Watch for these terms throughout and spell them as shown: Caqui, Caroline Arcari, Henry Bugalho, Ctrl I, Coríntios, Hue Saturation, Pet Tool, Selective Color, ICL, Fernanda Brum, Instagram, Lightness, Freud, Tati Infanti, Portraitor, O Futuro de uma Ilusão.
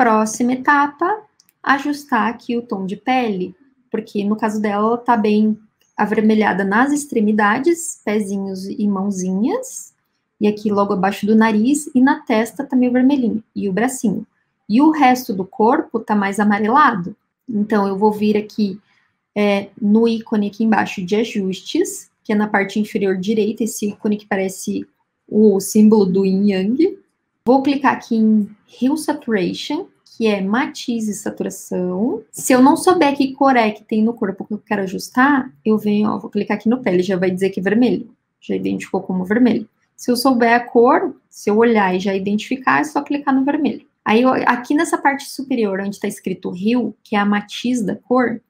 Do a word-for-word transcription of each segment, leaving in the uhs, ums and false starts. Próxima etapa, ajustar aqui o tom de pele, porque no caso dela ela tá bem avermelhada nas extremidades, pezinhos e mãozinhas, e aqui logo abaixo do nariz, e na testa tá meio vermelhinho, e o bracinho. E o resto do corpo tá mais amarelado. Então eu vou vir aqui é, no ícone aqui embaixo de ajustes, que é na parte inferior direita, esse ícone que parece o símbolo do Yin Yang. Vou clicar aqui em Hue Saturation, que é matiz e saturação. Se eu não souber que cor é que tem no corpo que eu quero ajustar, eu venho, ó, vou clicar aqui no pele, já vai dizer que é vermelho. Já identificou como vermelho. Se eu souber a cor, se eu olhar e já identificar, é só clicar no vermelho. Aí, aqui nessa parte superior, onde está escrito Hue, que é a matiz da cor,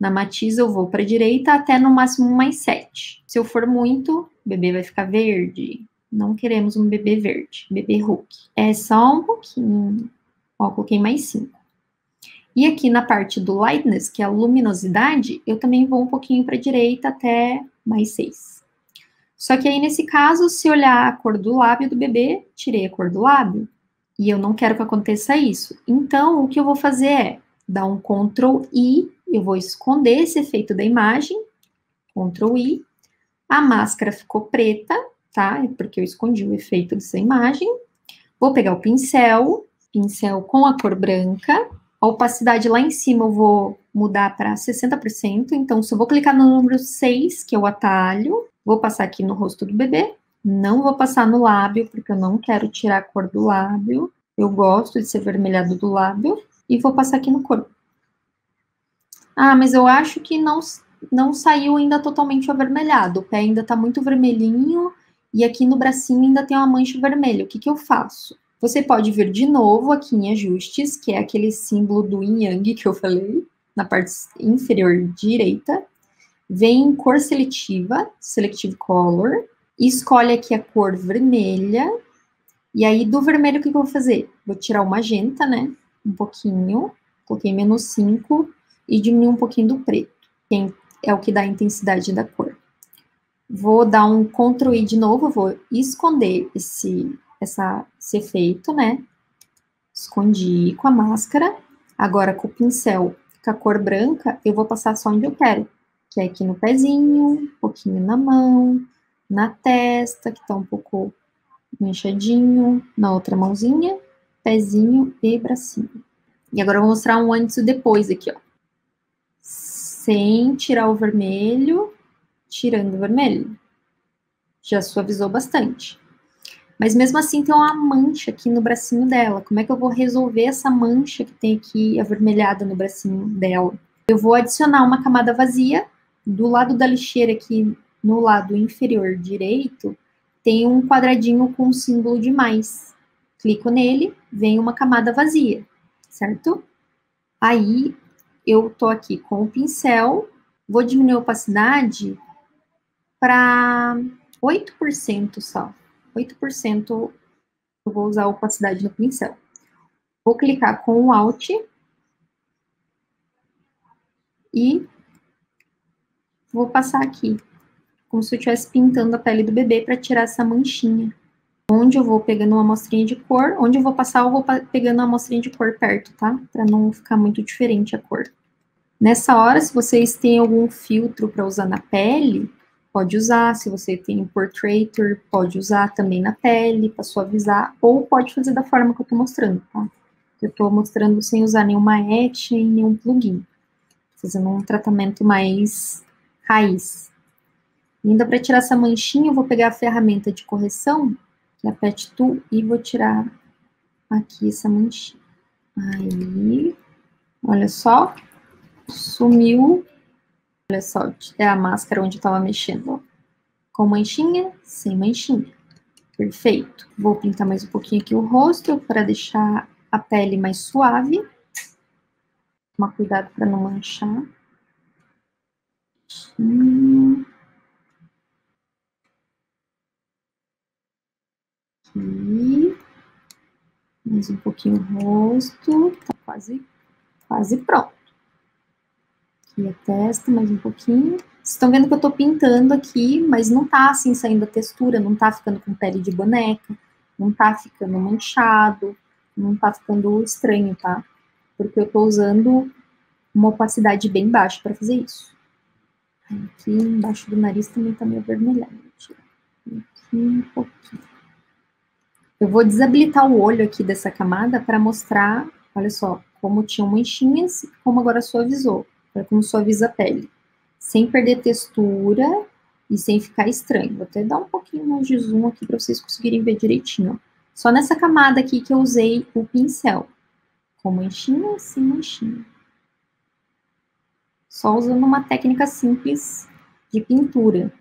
na matiz eu vou para a direita até no máximo mais sete. Se eu for muito, o bebê vai ficar verde. Não queremos um bebê verde, bebê Hulk. É só um pouquinho. Ó, coloquei mais cinco. E aqui na parte do lightness, que é a luminosidade, eu também vou um pouquinho para a direita até mais seis. Só que aí nesse caso, se olhar a cor do lábio do bebê, tirei a cor do lábio. E eu não quero que aconteça isso. Então, o que eu vou fazer é dar um Ctrl I, eu vou esconder esse efeito da imagem, Ctrl I. A máscara ficou preta, tá? É porque eu escondi o efeito dessa imagem. Vou pegar o pincel, pincel com a cor branca, a opacidade lá em cima eu vou mudar para sessenta por cento, então só vou clicar no número seis, que é o atalho, vou passar aqui no rosto do bebê, não vou passar no lábio, porque eu não quero tirar a cor do lábio, eu gosto de ser avermelhado do lábio, e vou passar aqui no corpo. Ah, mas eu acho que não, não saiu ainda totalmente avermelhado, o pé ainda tá muito vermelhinho, e aqui no bracinho ainda tem uma mancha vermelha, o que que eu faço? Você pode vir de novo aqui em ajustes, que é aquele símbolo do Yin Yang que eu falei, na parte inferior direita. Vem em cor seletiva, Selective Color, e escolhe aqui a cor vermelha. E aí do vermelho o que eu vou fazer? Vou tirar o magenta, né? Um pouquinho, coloquei menos cinco e diminuo um pouquinho do preto, que é o que dá a intensidade da cor. Vou dar um Ctrl I de novo, vou esconder esse... Essa, esse efeito, né? Escondi com a máscara. Agora, com o pincel, com a cor branca, eu vou passar só onde eu quero. Que é aqui no pezinho, um pouquinho na mão, na testa, que tá um pouco manchadinho, na outra mãozinha, pezinho e bracinho. E agora eu vou mostrar um antes e depois aqui, ó. Sem tirar o vermelho, tirando o vermelho. Já suavizou bastante. Mas mesmo assim tem uma mancha aqui no bracinho dela. Como é que eu vou resolver essa mancha que tem aqui avermelhada no bracinho dela? Eu vou adicionar uma camada vazia. Do lado da lixeira aqui, no lado inferior direito, tem um quadradinho com um símbolo de mais. Clico nele, vem uma camada vazia, certo? Aí eu tô aqui com o pincel, vou diminuir a opacidade para oito por cento só. oito por cento eu vou usar a opacidade no pincel. Vou clicar com o Alt e vou passar aqui, como se eu estivesse pintando a pele do bebê para tirar essa manchinha. Onde eu vou pegando uma amostrinha de cor, onde eu vou passar eu vou pegando uma amostrinha de cor perto, tá? Para não ficar muito diferente a cor. Nessa hora, se vocês têm algum filtro para usar na pele, pode usar, se você tem um Portraitor, pode usar também na pele, para suavizar, ou pode fazer da forma que eu tô mostrando, tá? Eu tô mostrando sem usar nenhuma etch e nenhum plugin. Fazendo um tratamento mais raiz. E ainda para tirar essa manchinha, eu vou pegar a ferramenta de correção, que é a Pet Tool, e vou tirar aqui essa manchinha. Aí, olha só, sumiu. Olha só, é a máscara onde eu tava mexendo, ó. Com manchinha, sem manchinha. Perfeito. Vou pintar mais um pouquinho aqui o rosto para deixar a pele mais suave. Tomar cuidado para não manchar. Aqui. Mais um pouquinho o rosto. Tá quase, quase pronto. E a testa mais um pouquinho. Vocês estão vendo que eu tô pintando aqui, mas não tá assim saindo a textura, não tá ficando com pele de boneca, não tá ficando manchado, não tá ficando estranho, tá? Porque eu tô usando uma opacidade bem baixa pra fazer isso. Aqui embaixo do nariz também tá meio avermelhado. Aqui um pouquinho. Eu vou desabilitar o olho aqui dessa camada pra mostrar, olha só, como tinham manchinhas, como agora suavizou. Olha como suaviza a pele. Sem perder textura e sem ficar estranho. Vou até dar um pouquinho mais de zoom aqui pra vocês conseguirem ver direitinho. Só nessa camada aqui que eu usei o pincel. Com manchinha, sem manchinha. Só usando uma técnica simples de pintura.